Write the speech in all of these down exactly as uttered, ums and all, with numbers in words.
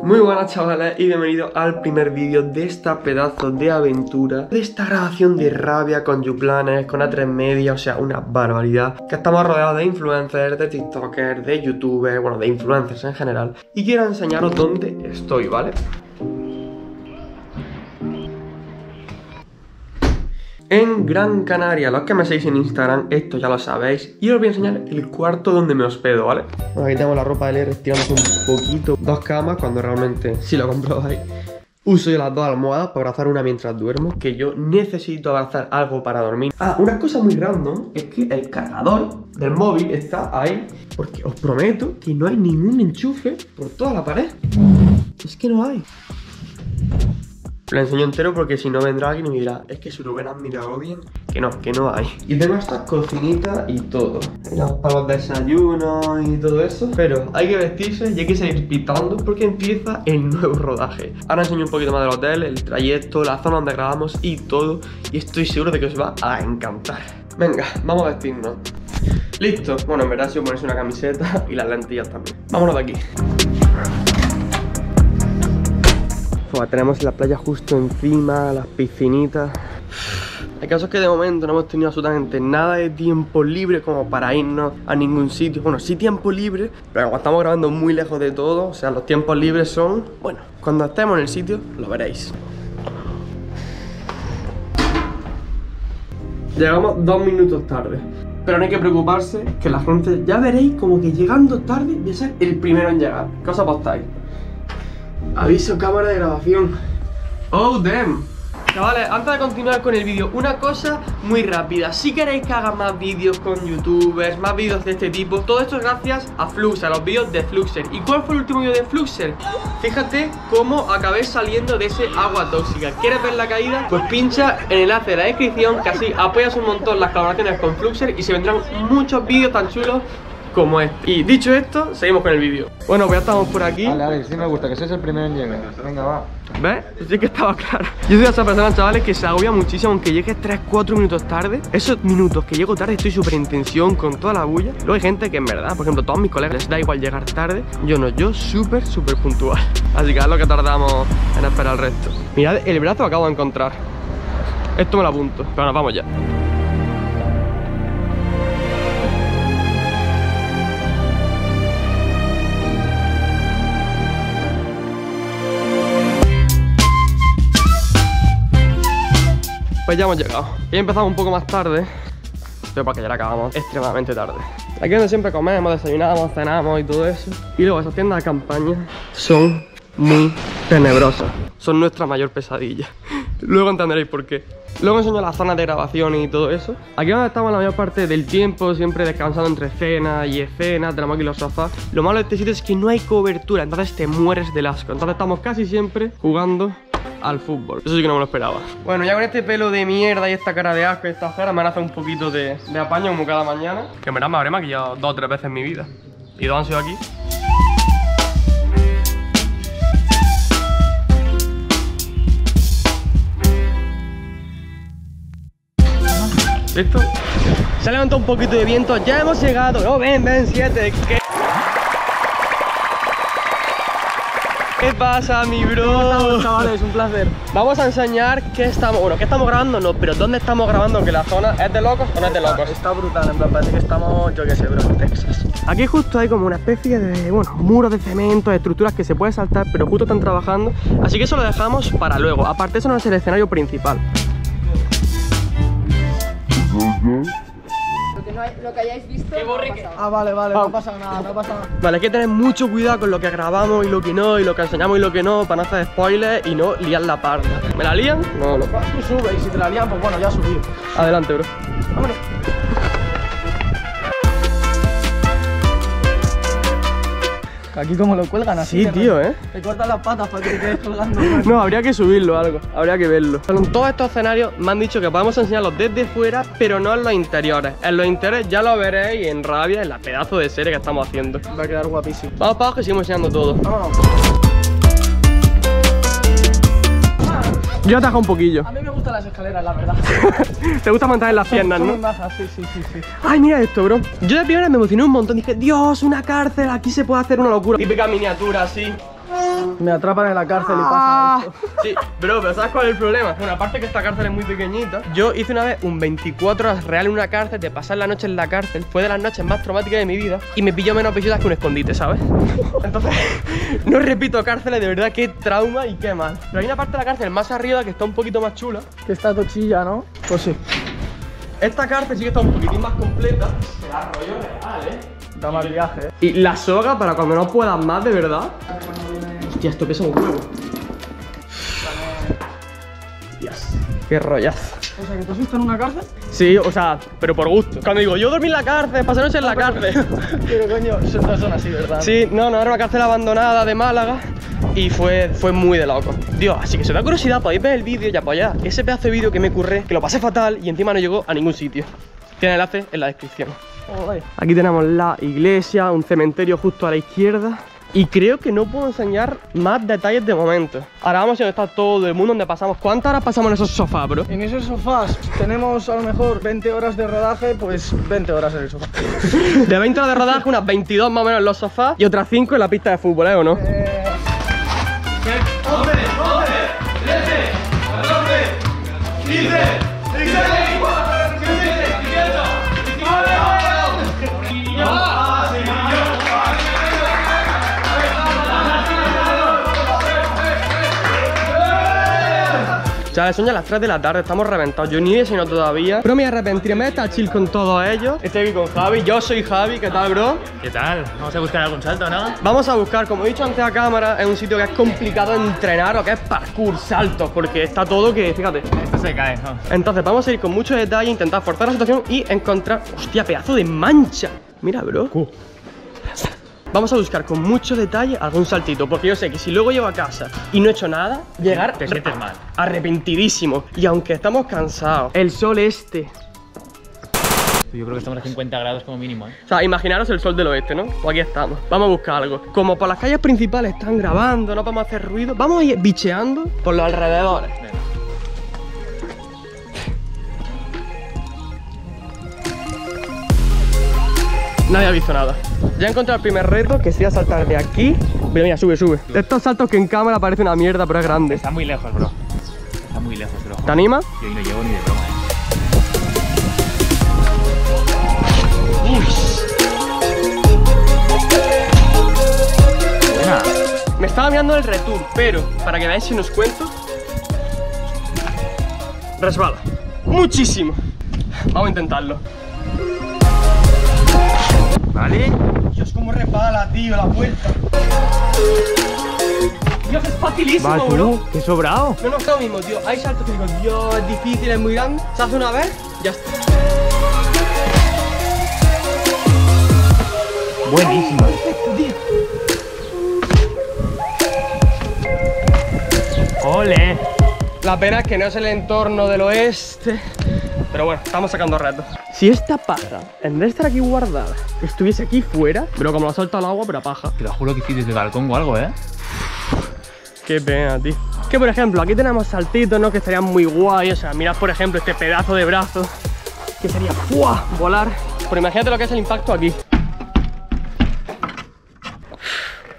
Muy buenas chavales y bienvenidos al primer vídeo de esta pedazo de aventura, de esta grabación de rabia con YouPlanet, con A tres Media, o sea, una barbaridad. Que estamos rodeados de influencers, de tiktokers, de youtubers, bueno, de influencers en general. Y quiero enseñaros dónde estoy, ¿vale? En Gran Canaria, los que me seguís en Instagram, esto ya lo sabéis. Y os voy a enseñar el cuarto donde me hospedo, ¿vale? Bueno, aquí tenemos la ropa de L R, estiramos un poquito. Dos camas, cuando realmente, si lo comprobáis, uso yo las dos almohadas para abrazar una mientras duermo, que yo necesito abrazar algo para dormir. Ah, una cosa muy random es que el cargador del móvil está ahí, porque os prometo que no hay ningún enchufe por toda la pared. Es que no hay. Lo enseño entero porque si no vendrá alguien y me dirá, es que si lo hubieran mirado bien, que no, que no hay. Y tengo estas cocinitas y todo, y los palos de desayuno y todo eso. Pero hay que vestirse y hay que seguir pitando porque empieza el nuevo rodaje. Ahora enseño un poquito más del hotel, el trayecto, la zona donde grabamos y todo. Y estoy seguro de que os va a encantar. Venga, vamos a vestirnos. Listo, bueno, en verdad si os ponéis una camiseta y las lentillas también. Vámonos de aquí. Tenemos la playa justo encima, las piscinitas. El caso es que de momento no hemos tenido absolutamente nada de tiempo libre como para irnos a ningún sitio. Bueno, sí tiempo libre, pero como estamos grabando muy lejos de todo, o sea, los tiempos libres son... Bueno, cuando estemos en el sitio, lo veréis. Llegamos dos minutos tarde, pero no hay que preocuparse, que la gente ya veréis como que llegando tarde voy a ser el primero en llegar. ¿Qué os apostáis? Aviso cámara de grabación. Oh damn. Chavales, antes de continuar con el vídeo, una cosa muy rápida. Si queréis que haga más vídeos con youtubers, más vídeos de este tipo, todo esto es gracias a Fluxer, a los vídeos de Fluxer. ¿Y cuál fue el último vídeo de Fluxer? Fíjate cómo acabé saliendo de ese agua tóxica. ¿Quieres ver la caída? Pues pincha en el enlace de la descripción, que así apoyas un montón las colaboraciones con Fluxer y se vendrán muchos vídeos tan chulos como es. Y dicho esto, seguimos con el vídeo. Bueno, pues ya estamos por aquí. Vale, a ver, sí me gusta, que seas el primero en llegar. Venga, va. ¿Ves? Sí que estaba claro. Yo soy esa persona, chavales, que se agobia muchísimo aunque llegue tres cuatro minutos tarde. Esos minutos que llego tarde estoy súper en tensión con toda la bulla. Luego hay gente que en verdad, por ejemplo, todos mis colegas les da igual llegar tarde. Yo no, yo súper, súper puntual. Así que es lo que tardamos en esperar el resto. Mirad, el brazo acabo de encontrar. Esto me lo apunto. Pero nos vamos ya. Pues ya hemos llegado. Y empezamos un poco más tarde, pero para que ya la acabamos extremadamente tarde. Aquí donde siempre comemos, desayunamos, cenamos y todo eso. Y luego esas tiendas de campaña son muy tenebrosas. Son nuestra mayor pesadilla. Luego entenderéis por qué. Luego enseño las zonas de grabación y todo eso. Aquí donde estamos la mayor parte del tiempo, siempre descansando entre escenas y escenas, tenemos aquí los sofás. Lo malo de este sitio es que no hay cobertura, entonces te mueres del asco. Entonces estamos casi siempre jugando al fútbol. Eso sí que no me lo esperaba. Bueno, ya con este pelo de mierda y esta cara de asco y esta cera, me han hecho un poquito de, de apaño como cada mañana. Que en verdad me habré maquillado dos o tres veces en mi vida. Y dos han sido aquí. ¿Listo? Se ha levantado un poquito de viento. Ya hemos llegado. No, ven, ven, siete. ¿Qué? ¿Qué pasa, mi bro? ¿Cómo estamos, chavales? Un placer. Vamos a enseñar qué estamos... Bueno, qué estamos grabando no, pero dónde estamos grabando, que la zona es de locos o no es de locos. Está, está brutal, en plan, parece que estamos, yo qué sé, bro, en Texas. Aquí justo hay como una especie de, bueno, muros de cemento, de estructuras que se puede saltar, pero justo están trabajando. Así que eso lo dejamos para luego. Aparte, eso no es el escenario principal. Lo que, no hay, lo que hayáis visto no ha pasado. Ah, vale, vale, no ha pasado nada, no ha pasado nada. Vale, hay que tener mucho cuidado con lo que grabamos y lo que no, y lo que enseñamos y lo que no, para no hacer spoilers y no liar la parda. ¿Me la lían? No, no. Tú subes y si te la lían, pues bueno, ya ha subido. Adelante, bro. Vámonos. Aquí como lo cuelgan así. Sí, tío, ¿eh? Te cortan las patas para que te quedes colgando. No, habría que subirlo algo, habría que verlo. Bueno, todos estos escenarios me han dicho que podemos enseñarlos desde fuera, pero no en los interiores. En los interiores ya lo veréis en rabia, en la pedazo de serie que estamos haciendo. Va a quedar guapísimo. Vamos para abajo que seguimos enseñando todo. Vámonos. Yo atajo un poquillo. A mí me gustan las escaleras, la verdad. Te gusta montar en las son, piernas, son ¿no? Bajas, sí, sí, sí, sí. Ay, mira esto, bro. Yo de primera me emocioné un montón. Dije, Dios, una cárcel, aquí se puede hacer una locura. Típica miniatura, así. Me atrapan en la cárcel y pasa esto. Sí, bro, pero ¿sabes cuál es el problema? Bueno, aparte que esta cárcel es muy pequeñita. Yo hice una vez un veinticuatro horas real en una cárcel, de pasar la noche en la cárcel. Fue de las noches más traumáticas de mi vida y me pilló menos pechudas que un escondite, ¿sabes? Entonces, no repito cárceles, de verdad, qué trauma y qué mal. Pero hay una parte de la cárcel más arriba que está un poquito más chula. Que está tochilla, ¿no? Pues sí. Esta cárcel sí que está un poquitín más completa. Será rollo real, ¿eh? Da mal viaje, ¿eh? Y la soga para cuando no puedas más, de verdad. Hostia, esto pesa un huevo. Dios, qué rollazo. O sea, ¿que tú has visto en una cárcel? Sí, o sea, pero por gusto. Cuando digo, yo dormí en la cárcel, pasé noche en la cárcel. Pero coño, no son así, ¿verdad? Sí, no, no, era una cárcel abandonada de Málaga. Y fue, fue muy de loco. Dios, así que si os da curiosidad podéis ver el vídeo y apoyar ese pedazo de vídeo que me curré, que lo pasé fatal y encima no llegó a ningún sitio. Tiene enlace en la descripción. Aquí tenemos la iglesia, un cementerio justo a la izquierda. Y creo que no puedo enseñar más detalles de momento. Ahora vamos a donde está todo el mundo, donde pasamos. ¿Cuántas horas pasamos en esos sofás, bro? En esos sofás tenemos a lo mejor veinte horas de rodaje, pues veinte horas en el sofá. De veinte horas de rodaje, unas veintidós más o menos en los sofás y otras cinco en la pista de fútbol, ¿eh? ¿O no? Eh... Chavales, son ya las tres de la tarde, estamos reventados. Yo ni he cenado todavía. Pero me arrepentiré, me voy a estar chill con todos ellos. Estoy aquí con Javi, yo soy Javi, ¿qué tal, bro? ¿Qué tal? Vamos a buscar algún salto, ¿no? Vamos a buscar, como he dicho antes a cámara, es un sitio que es complicado entrenar o que es parkour, saltos, porque está todo que, fíjate. Esto se cae, ¿no? Entonces vamos a ir con mucho detalle, intentar forzar la situación y encontrar... ¡Hostia, pedazo de mancha! Mira, bro. Uh. Vamos a buscar con mucho detalle algún saltito, porque yo sé que si luego llego a casa y no he hecho nada, llegar te sientes mal, arrepentidísimo. Y aunque estamos cansados, el sol este. Yo creo que estamos a cincuenta grados como mínimo, ¿eh? O sea, imaginaros el sol del oeste, ¿no? Pues aquí estamos. Vamos a buscar algo. Como por las calles principales están grabando, no podemos hacer ruido, vamos a ir bicheando por los alrededores. Venga. Nadie ha visto nada. Ya he encontrado el primer reto, que sería saltar de aquí. Mira, mira, sube, sube. De estos saltos que en cámara parece una mierda, pero es grande. Está muy lejos, bro. Está muy lejos, bro. ¿Te animas? Yo no llevo ni de broma, eh. Uy. Buena. Me estaba mirando el return, pero para que veáis si nos cuento. Resbala. Muchísimo. Vamos a intentarlo. Vale. Dios, cómo repala, tío, la vuelta. Dios, es facilísimo, vale, bro. Qué sobrado. No, no es lo mismo, tío. Hay saltos que digo, Dios, es difícil, es muy grande. Se hace una vez, ya está. Buenísimo. Perfecto, tío. Ole. La pena es que no es el entorno del oeste. Pero bueno, estamos sacando retos. Si esta paja, en vez de estar aquí guardada, estuviese aquí fuera, pero como la salta el agua, pero paja. Te lo juro que sí, desde el balcón o algo, ¿eh? Qué pena, tío. Que por ejemplo, aquí tenemos saltitos, ¿no? Que estarían muy guay. O sea, mirad por ejemplo este pedazo de brazo, que sería ¡buah! Volar. Pero imagínate lo que es el impacto aquí.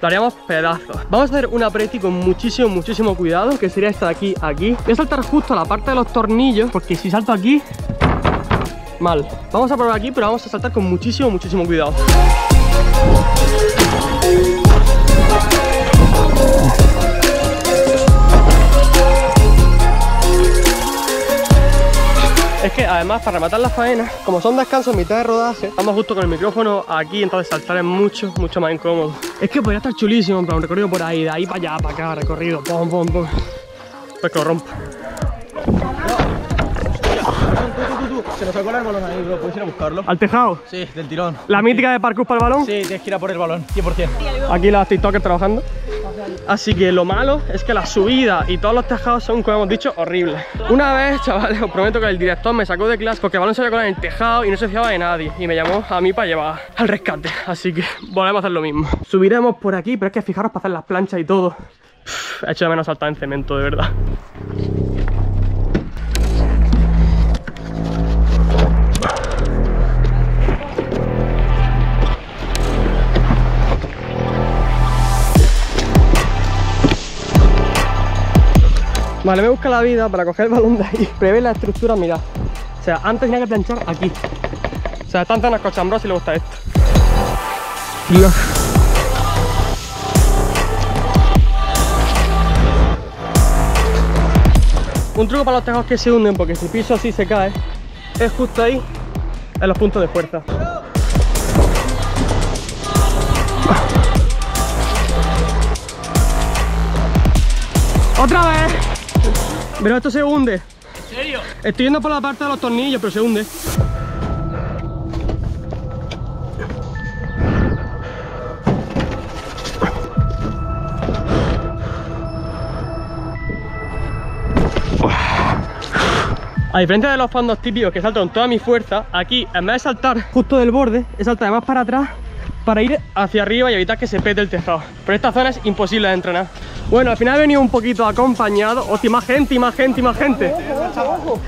Lo haríamos pedazos. Vamos a hacer una preti con muchísimo, muchísimo cuidado, que sería esta de aquí, aquí. Voy a saltar justo a la parte de los tornillos, porque si salto aquí, mal. Vamos a probar aquí, pero vamos a saltar con muchísimo, muchísimo cuidado. Es que además, para rematar las faenas, como son descansos en mitad de rodaje, estamos justo con el micrófono aquí, entonces saltar es mucho, mucho más incómodo. Es que podría estar chulísimo, pero un recorrido por ahí, de ahí para allá, para acá, recorrido, pom, pom, pom. Pues que lo rompa. Se nos sacó el balón ahí, bro. ¿Puedes ir a buscarlo? ¿Al tejado? Sí, del tirón. ¿La mítica de parkour para el balón? Sí, tienes que ir a por el balón, cien por cien. Aquí las TikTokers trabajando. Así que lo malo es que la subida y todos los tejados son, como hemos dicho, horribles. Una vez, chavales, os prometo que el director me sacó de clase porque el balón se había colado en el tejado y no se fiaba de nadie. Y me llamó a mí para llevar al rescate. Así que volvemos a hacer lo mismo. Subiremos por aquí, pero es que fijaros para hacer las planchas y todo. He hecho de menos saltar en cemento, de verdad. Vale, voy a buscar la vida para coger el balón de ahí. Prevé la estructura, mirad. O sea, antes tenía que planchar aquí. O sea, tanto nos cochambros y le gusta esto. No. Un truco para los tejos que se hunden, porque si piso así se cae, es justo ahí, en los puntos de fuerza. ¡Otra vez! Pero esto se hunde. ¿En serio? Estoy yendo por la parte de los tornillos, pero se hunde. A diferencia de los fondos típicos que salto con toda mi fuerza, aquí en vez de saltar justo del borde, he saltado además para atrás para ir hacia arriba y evitar que se pete el tejado. Pero esta zona es imposible de entrenar. Bueno, al final he venido un poquito acompañado. Hostia, más gente, y más gente, y más gente.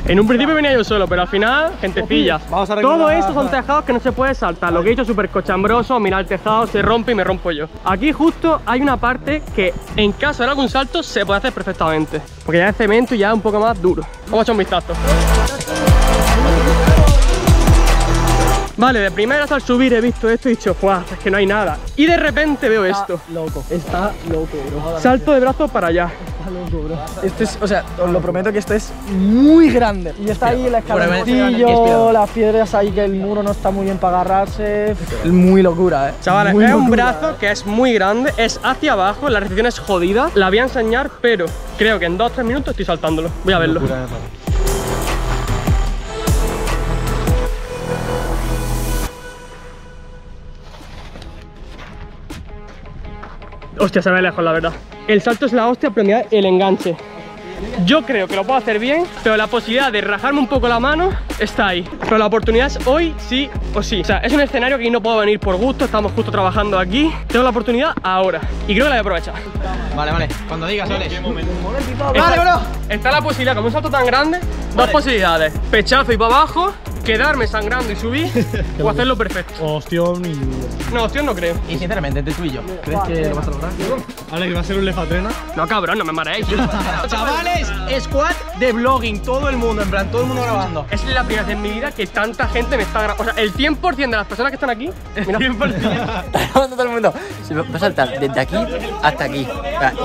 En un principio venía yo solo, pero al final, gentecilla. Todo esto son tejados que no se puede saltar. Lo que he hecho es súper cochambroso, mirar el tejado, se rompe y me rompo yo. Aquí justo hay una parte que, en caso de algún salto, se puede hacer perfectamente. Porque ya es cemento y ya es un poco más duro. Vamos a echar un vistazo. Vale, de primeras al subir he visto esto y he dicho, ¡guau! Es que no hay nada. Y de repente veo está esto. Loco. Está loco, bro. Salto de brazos para allá. Está loco, bro. Esto es, o sea, os lo prometo que esto es muy grande. Y está ahí el escaloncillo, las piedras ahí que el muro no está muy bien para agarrarse. Muy locura, eh. Chavales, es un brazo que es muy grande, es hacia abajo, la recepción es jodida. La voy a enseñar, pero creo que en dos o tres minutos estoy saltándolo. Voy a verlo. Hostia, se ve lejos, la verdad. El salto es la hostia, pero mirad el enganche. Yo creo que lo puedo hacer bien, pero la posibilidad de rajarme un poco la mano está ahí. Pero la oportunidad es hoy sí o sí. O sea, es un escenario que no puedo venir por gusto, estamos justo trabajando aquí. Tengo la oportunidad ahora y creo que la voy a aprovechar. Vale, vale, cuando digas, Alex. Vale, bro. Está la posibilidad, como un salto tan grande, vale. Dos posibilidades. Pechazo y para abajo. Quedarme sangrando y subir o hacerlo perfecto. Ostión y... No, ostión no creo. Y sinceramente, entre tú y yo, ¿crees que lo vas a lograr? Alex, ¿va a ser un lefatrena? No, cabrón, no me mareéis. Chavales, squad de vlogging, todo el mundo, en plan, todo el mundo grabando. Es la primera vez en mi vida que tanta gente me está grabando. O sea, el cien por cien de las personas que están aquí, mira, cien por cien. Está grabando todo el mundo. Se va a saltar desde aquí hasta aquí.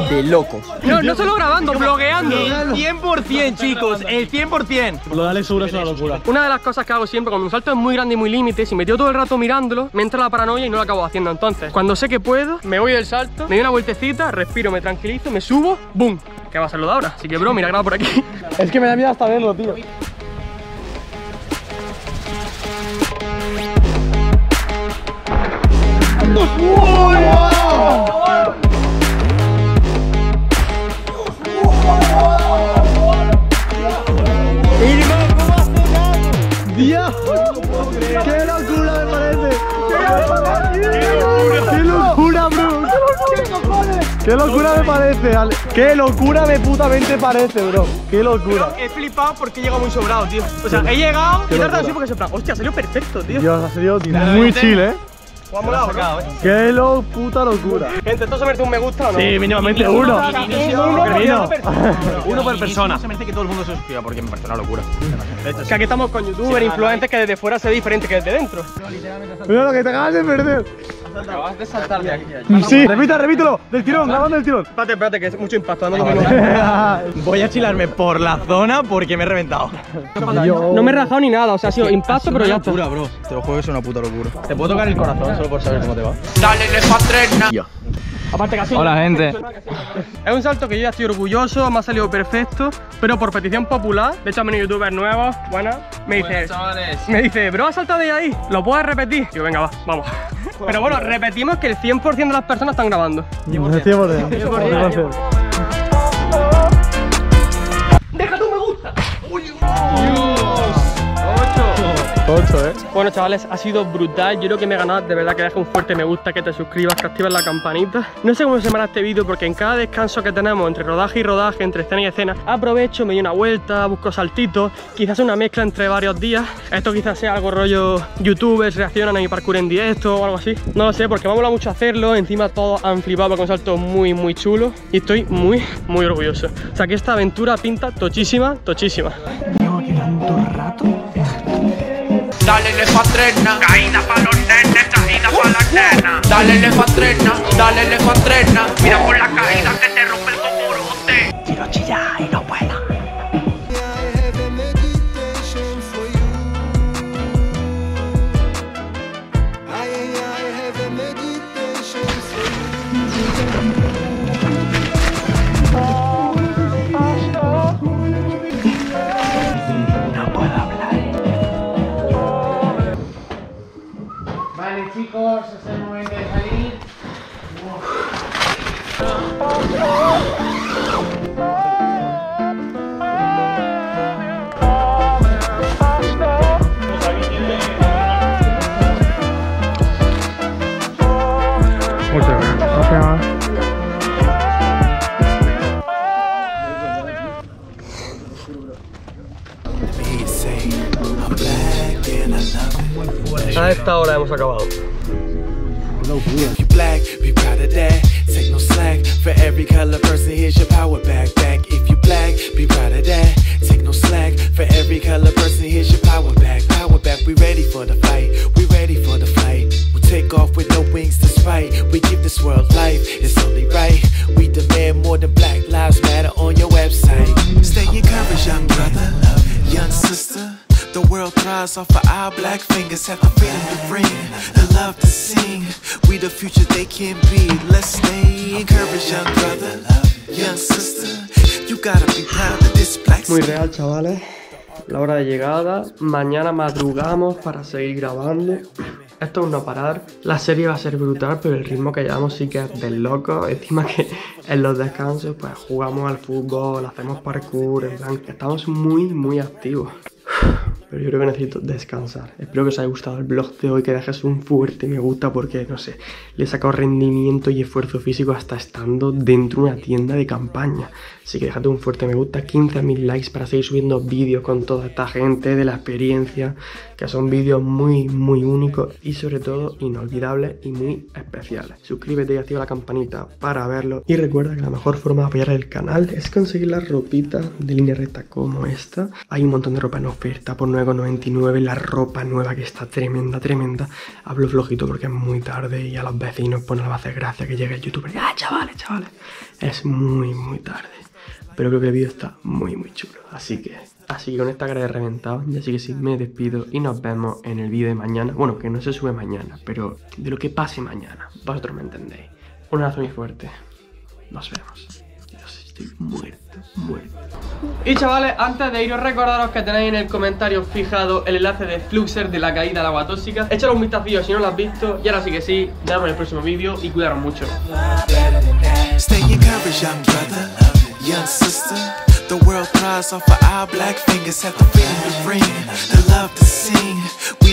De locos. No, no solo grabando, blogueando. El cien por cien, chicos, el cien por cien. Lo de Alex seguro es una locura. Una de las cosas que hago siempre, cuando un salto es muy grande y muy límite, si me tiro todo el rato mirándolo, me entra la paranoia y no lo acabo haciendo. Entonces, cuando sé que puedo, me voy del salto, me doy una vueltecita, respiro, me tranquilizo, me subo, ¡boom! Que va a ser lo de ahora. Así que, bro, mira, graba por aquí. Es que me da miedo hasta verlo, tío. ¡Dios! ¡Qué locura me parece! ¡Qué locura, bro! ¡Qué locura me parece, Ale! ¡Qué locura de putamente parece, bro! ¡Qué locura! He flipado porque he llegado muy sobrado, tío. O sea, he llegado y he tardado así porque he sobrado. ¡Hostia, salió perfecto, tío! Dios, ha salido muy chile, eh. Sacado, ¿eh? ¡Qué lo puta locura! Gente, ¿esto se merece un me gusta o no? Sí, mínimamente uno. Uno por persona. Se merece que todo el mundo se suscriba porque me parece una locura. Que aquí estamos con youtubers, influencers, que desde fuera se ve diferente que desde dentro. Mira lo que te acabas de perder. Acabas de saltar de aquí. Sí, repita, repítelo. Del tirón, grabando del tirón. Espérate, espérate, que es mucho impacto. Voy a chilarme por la zona porque me he reventado. No me he rajado ni nada, o sea, ha sido impacto, pero ya. Es una locura, bro. Te lo juego, es una puta locura. Te puedo tocar el corazón, por saber cómo te va. Dale, lefatrena. Aparte casi. Hola, gente. Es un salto que yo ya estoy orgulloso, me ha salido perfecto, pero por petición popular, de hecho han venido youtubers nuevos, buenas, me dice, me dice, bro, salta de ahí, ¿lo puedes repetir? Yo, venga, va, vamos. Pero bueno, repetimos que el cien por cien de las personas están grabando. cien por cien. Deja tu me gusta. Dios. ocho. tocho, ¿eh? Bueno, chavales, ha sido brutal. Yo creo que me he ganado, de verdad, que dejes un fuerte me gusta, que te suscribas, que actives la campanita. No sé cómo se llamará este vídeo, porque en cada descanso que tenemos, entre rodaje y rodaje, entre escena y escena, aprovecho, me doy una vuelta, busco saltitos, quizás una mezcla entre varios días. Esto quizás sea algo rollo youtubers reaccionan a mi parkour en directo o algo así. No lo sé, porque me ha molado mucho hacerlo. Encima todos han flipado con saltos muy, muy chulos. Y estoy muy, muy orgulloso. O sea, que esta aventura pinta tochísima, tochísima. Llevo aquí tanto rato. Dale lefa trena, caída para los nenes, caída para las nenas. Dale lefa trena, dale lefa trena. Mira por la caída que te rompe el cocorote. Tiro chilla y no vuela. Chicos, es el momento de salir. Muchas gracias. A esta hora hemos acabado. The world thrives off of our black fingers. Have the freedom to bring, the love to sing. We the future they can be. Let's stay encouraged, young brother, young sister. You gotta be proud of this black. Muy real, chavales. La hora de llegada. Mañana madrugamos para seguir grabando. Esto es un no parar. La serie va a ser brutal, pero el ritmo que llevamos sí que es del loco. Encima que en los descansos pues jugamos al fútbol, hacemos parkour, en plan, estamos muy muy activos. Pero yo creo que necesito descansar. Espero que os haya gustado el vlog de hoy, que dejes un fuerte me gusta porque, no sé, le he sacado rendimiento y esfuerzo físico hasta estando dentro de una tienda de campaña. Así que déjate un fuerte me gusta, quince mil likes para seguir subiendo vídeos con toda esta gente de la experiencia, que son vídeos muy, muy únicos y sobre todo inolvidables y muy especiales. Suscríbete y activa la campanita para verlo. Y recuerda que la mejor forma de apoyar el canal es conseguir la ropita de Línea Recta como esta. Hay un montón de ropa en oferta por nueve con noventa y nueve, la ropa nueva que está tremenda, tremenda. Hablo flojito porque es muy tarde y a los vecinos pues no les va a hacer gracia que llegue el youtuber. ¡Ah, chavales, chavales! Es muy, muy tarde. Pero creo que el vídeo está muy, muy chulo. Así que, así que con esta cara de reventado, ya sí que sí, me despido y nos vemos en el vídeo de mañana. Bueno, que no se sube mañana, pero de lo que pase mañana, vosotros me entendéis. Un abrazo muy fuerte. Nos vemos. Estoy muerto, muerto. Y chavales, antes de iros, recordaros que tenéis en el comentario fijado el enlace de Fluxer de la caída al agua tóxica. Échale un vistacillo si no lo has visto. Y ahora sí que sí, nos vemos en el próximo vídeo y cuidaros mucho.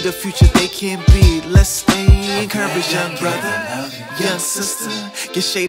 The future they can be. Let's stay encouraged, young brother, young sister. Get shady.